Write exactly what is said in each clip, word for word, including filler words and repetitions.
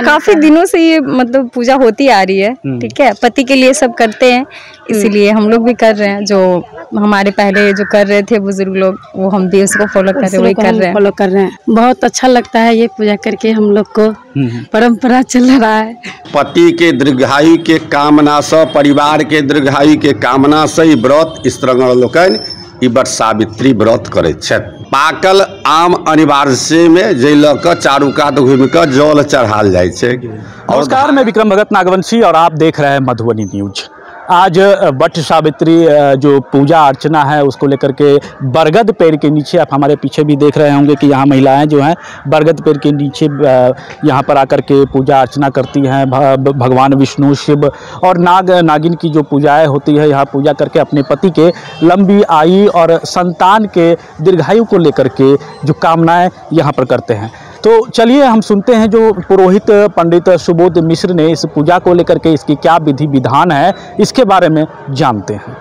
काफी दिनों से ये मतलब पूजा होती आ रही है, ठीक है, पति के लिए सब करते हैं, इसीलिए हम लोग भी कर रहे हैं। जो हमारे पहले जो कर रहे थे बुजुर्ग लोग, वो हम भी उसको फॉलो कर रहे कर रहे हैं फॉलो कर रहे हैं बहुत अच्छा लगता है ये पूजा करके हम लोग को, परंपरा चल रहा है। पति के दीर्घायु के कामना से, परिवार के दीर्घायु के कामना से ये व्रत स्त्रीगण लोकनि ई वट सावित्री व्रत करैत छथि। पाकल आम अनिवार्य में जे ल के चारू कात घूमि के जल चढ़ाल जाय छै। नमस्कार, मैं विक्रम भगत नागवंशी और आप देख रहे हैं मधुबनी न्यूज। आज वट सावित्री जो पूजा अर्चना है उसको लेकर के बरगद पेड़ के नीचे, आप हमारे पीछे भी देख रहे होंगे कि यहाँ महिलाएं जो हैं बरगद पेड़ के नीचे यहाँ पर आकर के पूजा अर्चना करती हैं। भगवान विष्णु, शिव और नाग नागिन की जो पूजाएं होती है, यहाँ पूजा करके अपने पति के लंबी आयु और संतान के दीर्घायु को लेकर के जो कामनाएँ यहाँ पर करते हैं। तो चलिए हम सुनते हैं जो पुरोहित पंडित सुबोध मिश्र ने इस पूजा को लेकर के इसकी क्या विधि विधान है, इसके बारे में जानते हैं।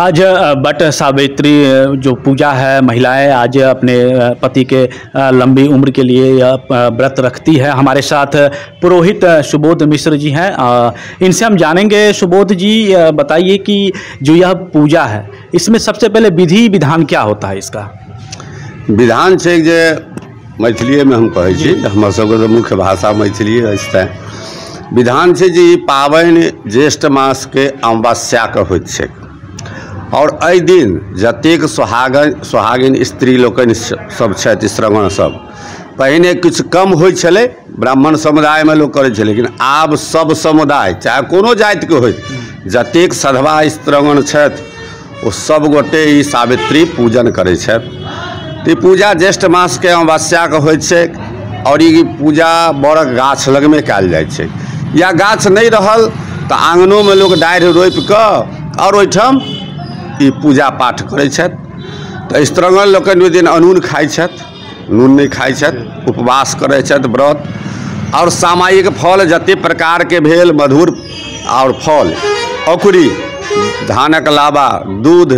आज वट सावित्री जो पूजा है, महिलाएं आज अपने पति के लंबी उम्र के लिए व्रत रखती है। हमारे साथ पुरोहित सुबोध मिश्र जी हैं, इनसे हम जानेंगे। सुबोध जी, बताइए कि जो यह पूजा है इसमें सबसे पहले विधि विधान क्या होता है? इसका विधान है जे मैथिलीये में हम कहे छी, हमर सबके मुख्य भाषा मैथिली अछि। विधान है जे पावनि ज्येष्ठ मास के अमावस्या के होइत छै और अ दिन जतेक सोहागन सोहागिन स्त्री लोकनि सब छथि, श्रवण सब पहिने किछु कम होइ छलै, ब्राह्मण समुदाय में लोग करै छलै, लेकिन आब सब समुदाय चाहे कोनो जाति के होइ, जतेक सधवा स्त्रीगण छथि ओ सब गोटे ई सावित्री पूजन करै छथि। ई पूजा ज्येष्ठ मास के अमावस्या के होइ छै और ई पूजा बड़क गाछ लगमे कयल जाइ छै, या गाछ नहि रहल तऽ आंगनो में लोग डाढ़ि रोपि कऽ और ओहिठाम ई पूजा पाठ करै छथि। तऽ स्त्रीगण लोकनि ओहि दिन अनून खाइ छथि, नून नहि खाइ छथि, उपवास करै छथि व्रत, और सामायिक फल जते प्रकार के भेल, मधुर और फल, औकुरी, धानक लाबा, दूध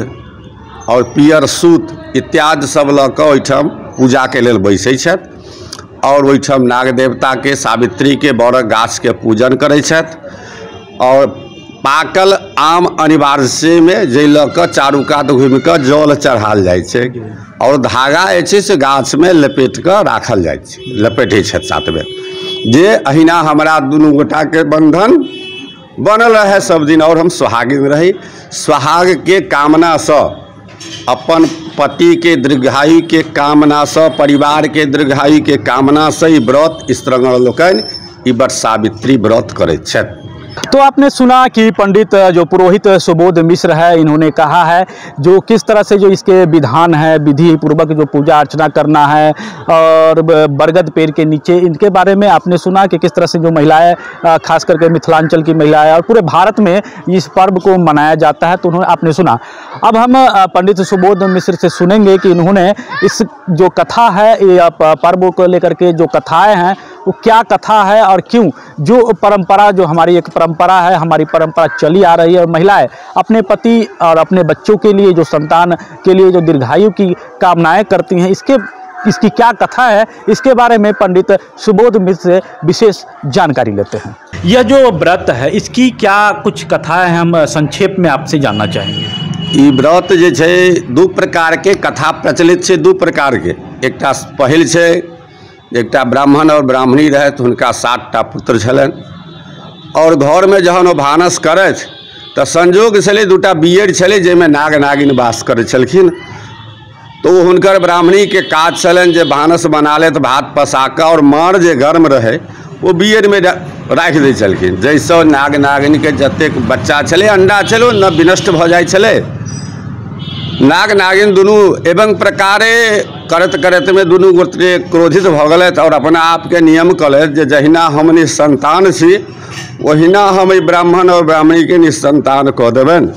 और पियर सूत इत्यादि सब लऽ कऽ ओहिठाम पूजा के लेल बैसै छथि और ओहिठाम नाग देवता के, सावित्री के, बड़क गाछ के पूजन करै छथि। और पाकल आम अनिवार्य में जे ल के चारू कात घूमि के जल चढ़ाल जाय छै और धागा जे से गाछ में लपेट के राखल जाय छै, लपेटे छथि सात बेर, जे अहिना हमरा दुनू गोटा के बंधन बनल रहे सब दिन और हम सोहागिन रही। सोहाग के कामना से, अपन पति के दीर्घायु के कामना से, परिवार के दीर्घायु के कामना से ई व्रत स्त्रीगण लोकनि ई वट सावित्री व्रत करैत छथि। तो आपने सुना कि पंडित जो पुरोहित सुबोध मिश्र है, इन्होंने कहा है जो किस तरह से जो इसके विधान है, विधि पूर्वक जो पूजा अर्चना करना है और बरगद पेड़ के नीचे, इनके बारे में आपने सुना कि किस तरह से जो महिलाएं, खास करके मिथिलांचल की महिलाएं और पूरे भारत में इस पर्व को मनाया जाता है, तो उन्होंने आपने सुना। अब हम पंडित सुबोध मिश्र से सुनेंगे कि इन्होंने इस जो कथा है, पर्व को लेकर के जो कथाएँ हैं, वो क्या कथा है और क्यों जो परंपरा, जो हमारी एक परंपरा है, हमारी परंपरा चली आ रही है और महिलाएं अपने पति और अपने बच्चों के लिए, जो संतान के लिए जो दीर्घायु की कामनाएं करती हैं, इसके इसकी क्या कथा है, इसके बारे में पंडित सुबोध मिश्र से विशेष जानकारी लेते हैं। यह जो व्रत है इसकी क्या कुछ कथा है, हम संक्षेप में आपसे जानना चाहेंगे। व्रत जे छै दू प्रकार के कथा प्रचलित है, दू प्रकार के, एकटा पहिल है एकटा ब्राह्मण और ब्राह्मणी रहथि, हुनका सात टा पुत्र छलनि और घर में जहन वो भानस करथि तो संजोग छलै दूटा बियर छलै जाहिमे नाग नागिन वास करै छलखिन। तो हुनकर ब्राह्मणी के काज छलनि जे भानस बना लेथि, भात पसा कऽ और माड़ जे गर्म रहै वो बियर में राखि दै छलखिन, जाहिसँ नाग नागिन के जतेक बच्चा छलै, अंडा छलै, न विनष्ट भऽ जाइ छलै। नाग नागिन दुनू एवं प्रकारे करत करत में दुनू गोटे क्रोधित भऽ गेलथि और अपना आपके नियम कलथि जे जहिना हम निसंतान छी ओहिना हम ई ब्राह्मण और ब्राह्मणी के निसंतान कऽ देबनि।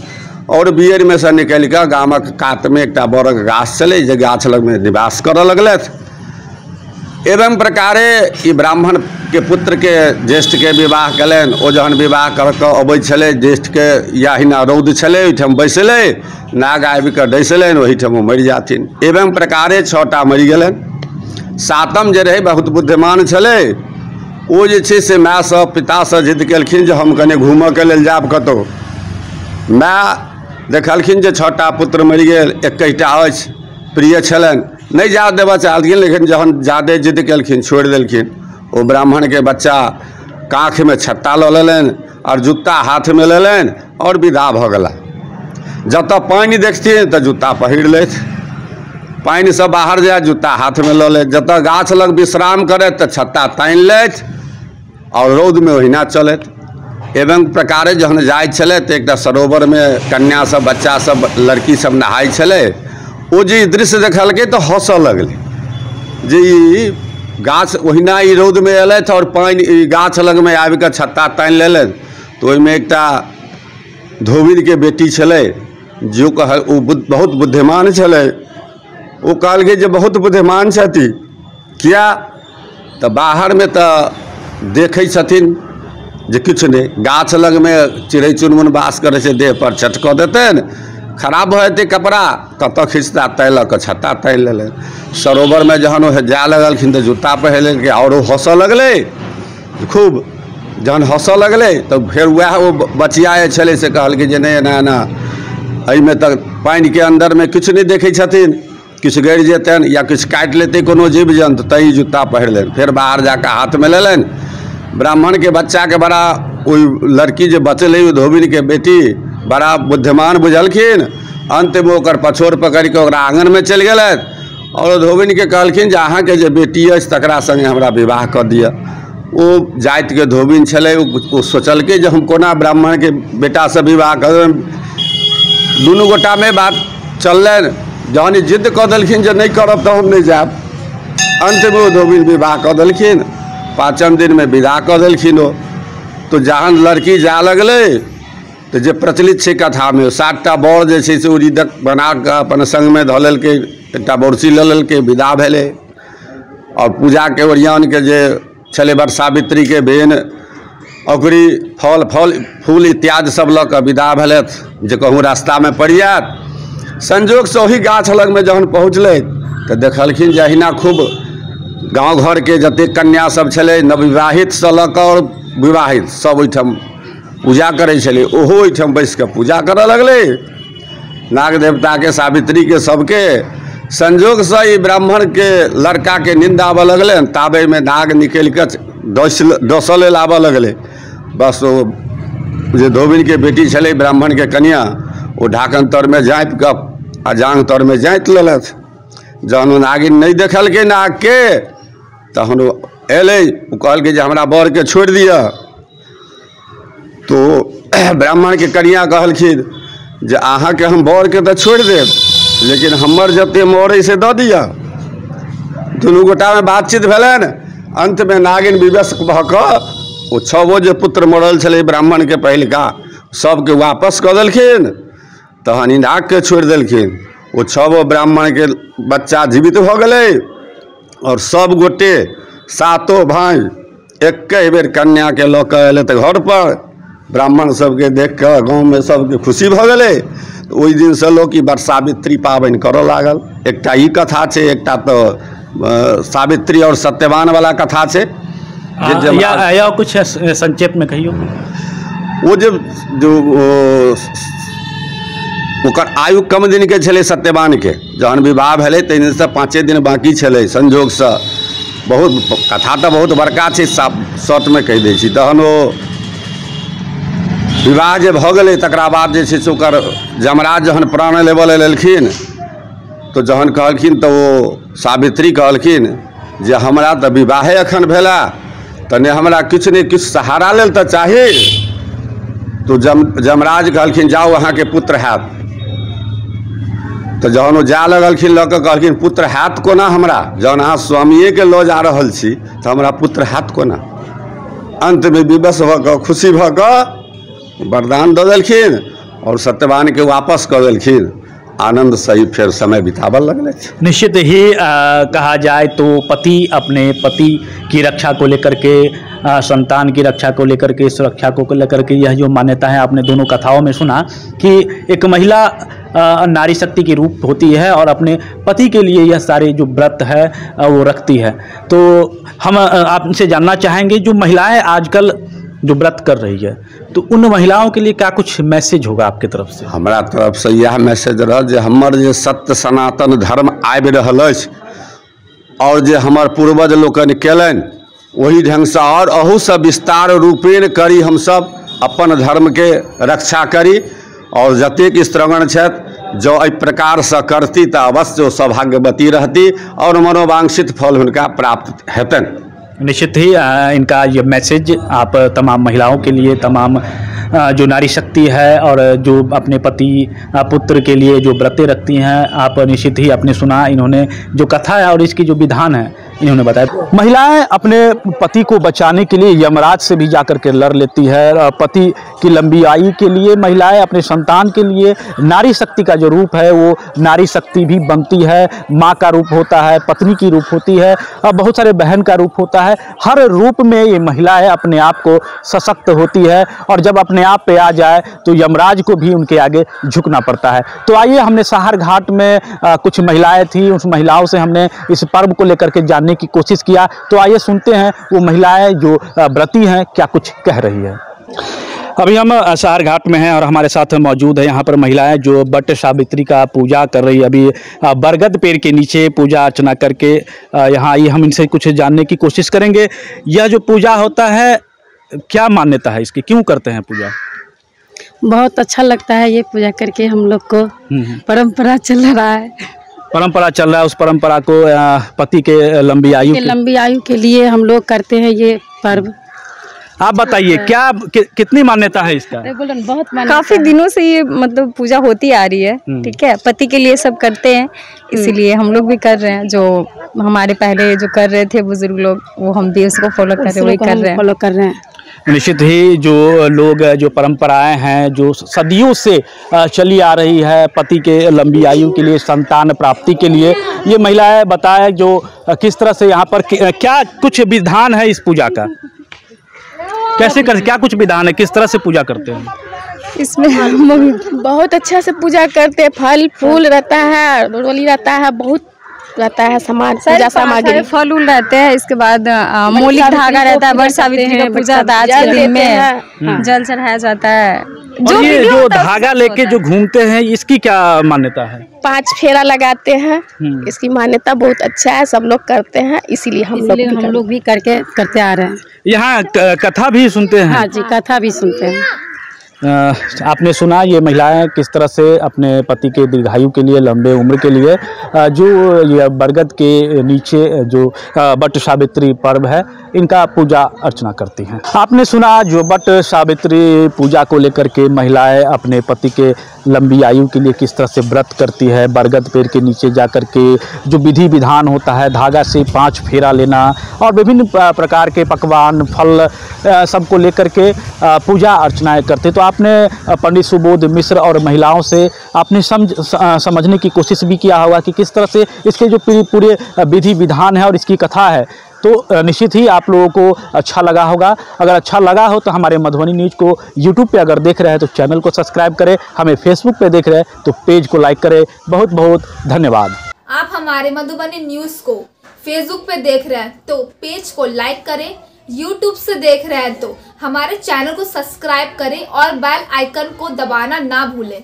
और बियर में से निकालि कऽ गामक कात में एकटा बड़क गाछ छलै जे गाछ लगमे निवास करऽ लगलथि। एवं प्रकारे ई ब्राह्मण के पुत्र के ज्येष्ठ के विवाह कलनि। ओ जहन विवाह करके अबै छलै ज्येष्ठ के, या हिना रौद छलै ओहिठाम बैसलै, नाग आबिकऽ डसलनि, ओहिठाम मरि जाथिन। एवं प्रकारे छओटा मरि गेलनि। सातम जे रहे बहुत बुद्धिमान छले, ओ जे छै से माय से पिता से जिद केलखिन जे हम कने घूमय के लेल जायब कतौ। माय देखलखिन जे छटा पुत्र मरि गेल, एक्कैटा अछि, प्रिय छलनि, नहि जाय देबऽ चाहलखिन, लेकिन जहन ज्यादे जिद केलखिन छोड़ि देलखिन। ओ ब्राह्मण के बच्चा काँख में छट्टा लऽ लेलनि और जुत्ता हाथ में लेलनि और विदा भऽ गेला। जतऽ पानि देखथिन तऽ जुत्ता पहिर लेथि, पानि से बाहर जाय जुत्ता हाथ में लऽ लेथि, जतऽ गाछ लग विश्राम करथि तऽ छत्ता तानि लेथि और रौद में ओहिना चलथि। एवं प्रकारे जहन जाइत छलथि एकटा सरोवर में कन्या सब बच्चा सब लड़की सब नहाय छलै। ओ जे दृश्य देखलकै तऽ हँसऽ लगलै जे ई गाछ ओहिना ई रौद में एलथि और पानि गाछ लग में आबि कऽ छत्ता तानि लेलथि। तऽ ओहिमे एकटा धोबिन के बेटी छलै जो कह ओ बहुत बुद्धिमान छलै। ओ कहलकै जे बहुत बुद्धिमान छथि, किया तऽ बाहर में तऽ देखै छथिन जे किछु नहि, गाछ लग में चिड़ै चुनमुन वास करै छै, देह पर चटकऽ देतनि, खराब भऽ जेतै कपड़ा, कतऽ खिचता, ताहि लऽ कऽ छत्ता तानि लेलनि। सरोवर में जहन ओ जाय लगलखिन तऽ जूता पहिर लेलकै आओर ओ हँसऽ लगलै खूब। जहन हँसऽ लगलै तऽ फेर वएह ओ बचिया जे छलै से कहलकै जे नहि एना एना, एहिमे तऽ पानि के अंदर में किछु नहि देखै छथिन, किछु गड़ि जेतनि या किछु काटि लेतै कोनो जीव जन्तु, तैं जूता पहिर लेलनि। फेर बाहर जाके हाथ में लेलनि। ब्राह्मण के बच्चा के बड़ा ओहि लड़की जे बचल है धोबिन के बेटी बड़ा बुद्धिमान बुझलखिन। अंत में ओकर पछोड़ पकड़ि के ओकरा आंगन में चलि गेलथि और धोबिन के कहलखिन जे अहाँ के जे बेटी अछि तकरा संगे हमरा विवाह कऽ दिअ। ओ जाति के धोबिन छलै, ओ सोचलकै जे हम कोना ब्राह्मण के बेटा से विवाह करब। दुनू गोटा में बात चललनि। जहन ई जिद कऽ देलखिन जे नहि करब तऽ हम नहि जायब, अंत में ओ धोबिन विवाह कऽ देलखिन। पाँचम दिन में विदा कऽ देलखिन। ओ तो जहन लड़की जाय लगलै तो जे प्रचलित छै कथा में सातटा बड़ जे छै से उड़ीदक बना कऽ अपन संग में धऽ लेलकै, एकटा बरसी लऽ लेलकै, विदा भेलै। और पूजा के ओरियान के जे छलै वट सावित्री के बहन, औकरी फल फल फूल इत्यादि सब लऽ कऽ विदा भेलथि जे कहूँ रास्ता में पड़ि जायत। संजोग से ओहि गाछ लग में जहन पहुँचलथि तऽ देखलखिन जे अहिना खूब गाँव घर के जते कन्या सब छलै नवविवाहित से लऽ कऽ और विवाहित सब ओहिठाम पूजा करै छलै। ओहो ओहिठाम बैस कऽ पूजा करऽ लगलै नाग देवता के, सावित्री के, सबके। संजोग से ई ब्राह्मण के लड़का के निंदा आबऽ लगलै। ताबे में नाग निकलि कऽ डसल आबऽ लगलै। बस ओ जे धोबिन के बेटी छलै ब्राह्मण के कन्या, ओ ढाकन तर में झाँपि कऽ आ जांग तर में जाँति लेलथि। जहन ओ नागिन नहि देखलकै नाग के तहन ओ एलै, ओ कहलकै जे हमरा बर के छोड़ि दिअ। तो ब्राह्मण के कन्या कहलखिन जे अहाँ के हम बर के तऽ छोड़ि देब, लेकिन हमर जते मोर अइ से दऽ दिअ। दुनू गोटा में बातचीत भेलनि। अंत में नागिन विवश भऽ कऽ ओ छओ गो जे पुत्र मरल छलै ब्राह्मण के पहिलका सबके वापस कऽ देलखिन। तहन ई नाग के छोड़ि देलखिन। ओ छओ गो ब्राह्मण के बच्चा जीवित भऽ गेलै और सब गोटे सातो भाई एक्के बेर कन्या के लऽ कऽ एलथि घर पर। ब्राह्मण सबके देख कऽ गाँव में सबके खुशी भऽ गेलै। ओहि दिन से लोग ई वट सावित्री पाबनि करऽ लागल। एकटा ई कथा छै, एकटा तो सावित्री और सत्यवान वाला कथा छै। या, या कुछ संक्षेप में कहियो। ओ जे जो ओकर आयु कम दिन के छलै सत्यवान के, जहन विवाह भेलै तै दिन से पाँचे दिन बाकी छलै। संजोग से बहुत कथा तो बहुत बड़का छै, शॉर्ट में कहि दै छी। तहन ओ विवाह जे भऽ गेलै तकरा बाद जे छै से ओकर जमराज जहन प्राण लेबऽ लेलखिन तो जहन कहलखिन तो ओ सावित्री कहलखिन जे हमरा तऽ विवाहे अखन भेला, तने हमरा किछु ने किछु सहारा लेल तऽ चाही। तो जम जमराज कहलखिन जाउ अहाँके पुत्र हैत। तो जहन वो जाय लगलखिन लऽ कऽ कहलखिन पुत्र हैत कोना हमरा, जहन अहाँ स्वामिये के लऽ जा रहल छी तऽ हमरा पुत्र हैत कोना। अंत में विवश भऽ कऽ खुशी भऽ कऽ वरदान दऽ देलखिन और सत्यवान के वापस कऽ देलखिन। आनंद सही फिर समय बिताबल लगले। निश्चित ही आ, कहा जाए तो पति अपने पति की रक्षा को लेकर के संतान की रक्षा को लेकर के, सुरक्षा को लेकर के यह जो मान्यता है आपने दोनों कथाओं में सुना कि एक महिला नारी शक्ति की रूप होती है और अपने पति के लिए यह सारे जो व्रत है वो रखती है। तो हम आपसे जानना चाहेंगे जो महिलाएं आजकल जो व्रत कर रही है तो उन महिलाओं के लिए क्या कुछ मैसेज होगा आपके तरफ से? हमारा तरफ से यह मैसेज रहा जे हमार जे सत्य सनातन धर्म आबि रहल अछि और जे हमार पूर्वज लोकनि केलन वही ढंग से और अहू से विस्तार रूपेण करी, हम सब अपन धर्म के रक्षा करी और जतेक श्रवण छथि जो एहि प्रकार से करती तो अवश्य सौभाग्यवती रहती और मनोवांक्षित फल हुनका प्राप्त हेतनि। निश्चित ही इनका ये मैसेज आप तमाम महिलाओं के लिए, तमाम जो नारी शक्ति है और जो अपने पति पुत्र के लिए जो व्रतें रखती हैं, आप निश्चित ही आपने सुना। इन्होंने जो कथा है और इसकी जो विधान है इन्होंने बताया। महिलाएं अपने पति को बचाने के लिए यमराज से भी जाकर के लड़ लेती है। पति की लंबी आयु के लिए महिलाएं अपने संतान के लिए नारी शक्ति का जो रूप है वो नारी शक्ति भी बनती है। माँ का रूप होता है, पत्नी की रूप होती है, बहुत सारे बहन का रूप होता है। हर रूप में ये महिलाएं अपने आप को सशक्त होती है और जब अपने आप पे आ जाए तो यमराज को भी उनके आगे झुकना पड़ता है। तो आइए, हमने साहरघाट में आ, कुछ महिलाएं थी, उस महिलाओं से हमने इस पर्व को लेकर के जानने की कोशिश किया। तो आइए सुनते हैं वो महिलाएं जो व्रती हैं क्या कुछ कह रही है। अभी हम साहरघाट में हैं और हमारे साथ मौजूद है यहाँ पर महिलाएं जो वट सावित्री का पूजा कर रही है। अभी बरगद पेड़ के नीचे पूजा अर्चना करके यहाँ आई। हम इनसे कुछ जानने की कोशिश करेंगे। यह जो पूजा होता है क्या मान्यता है इसकी, क्यों करते हैं पूजा? बहुत अच्छा लगता है ये पूजा करके हम लोग को, परंपरा चल रहा है परंपरा चल रहा है उस परंपरा को पति के लंबी आयु के लंबी आयु के लिए हम लोग करते हैं ये पर्व। आप बताइए क्या कि, कितनी मान्यता है इसका? बहुत मान्यता, काफी दिनों से ये मतलब पूजा होती आ रही है। ठीक है, पति के लिए सब करते हैं, इसीलिए हम लोग भी कर रहे हैं। जो हमारे पहले जो कर रहे थे बुजुर्ग लोग वो हम भी उसको फॉलो कर रहे वही कर रहे हैं फॉलो कर रहे हैं। निश्चित ही जो लोग जो परंपराएं हैं जो सदियों से चली आ रही है पति के लंबी आयु के लिए, संतान प्राप्ति के लिए, ये महिलाएं बताएं जो किस तरह से यहाँ पर क्या कुछ विधान है इस पूजा का, कैसे कर, क्या कुछ विधान है, किस तरह से पूजा करते हैं इसमें? हम बहुत अच्छा से पूजा करते हैं, फल फूल रहता है, रोली रहता है, बहुत रहता है सामान, पूजा सामग्री, फल उल रहते हैं। इसके बाद मौलिक धागा रहता है, वट सावित्री का पूजा आज के दिन में जल चढ़ाया जाता है। जो जो धागा लेके जो घूमते हैं इसकी क्या मान्यता है? पांच फेरा लगाते हैं, इसकी मान्यता बहुत अच्छा है, सब लोग करते हैं, इसीलिए हम लोग हम लोग भी करके करते आ रहे हैं। यहाँ कथा भी सुनते हैं? हाँ जी, कथा भी सुनते हैं। आ, आपने सुना ये महिलाएं किस तरह से अपने पति के दीर्घायु के लिए, लंबे उम्र के लिए जो ये बरगद के नीचे जो वट सावित्री पर्व है इनका पूजा अर्चना करती हैं। आपने सुना जो वट सावित्री पूजा को लेकर के महिलाएं अपने पति के लंबी आयु के लिए किस तरह से व्रत करती है। बरगद पेड़ के नीचे जा कर के जो विधि विधान होता है, धागा से पाँच फेरा लेना और विभिन्न प्रकार के पकवान फल सबको लेकर के पूजा अर्चनाएँ करते। तो आपने पंडित सुबोध मिश्र और महिलाओं से आपने समझ समझने की कोशिश भी किया होगा कि किस तरह से इसके जो पूरे विधि विधान है और इसकी कथा है। तो निश्चित ही आप लोगों को अच्छा लगा होगा। अगर अच्छा लगा हो तो हमारे मधुबनी न्यूज़ को यूट्यूब पे अगर देख रहे हैं तो चैनल को सब्सक्राइब करें, हमें फेसबुक पे देख रहे हैं तो पेज को लाइक करें। बहुत बहुत धन्यवाद। आप हमारे मधुबनी न्यूज़ को फेसबुक पे देख रहे हैं तो पेज को लाइक करें, यूट्यूब से देख रहे हैं तो हमारे चैनल को सब्सक्राइब करें और बेल आइकन को दबाना ना भूलें।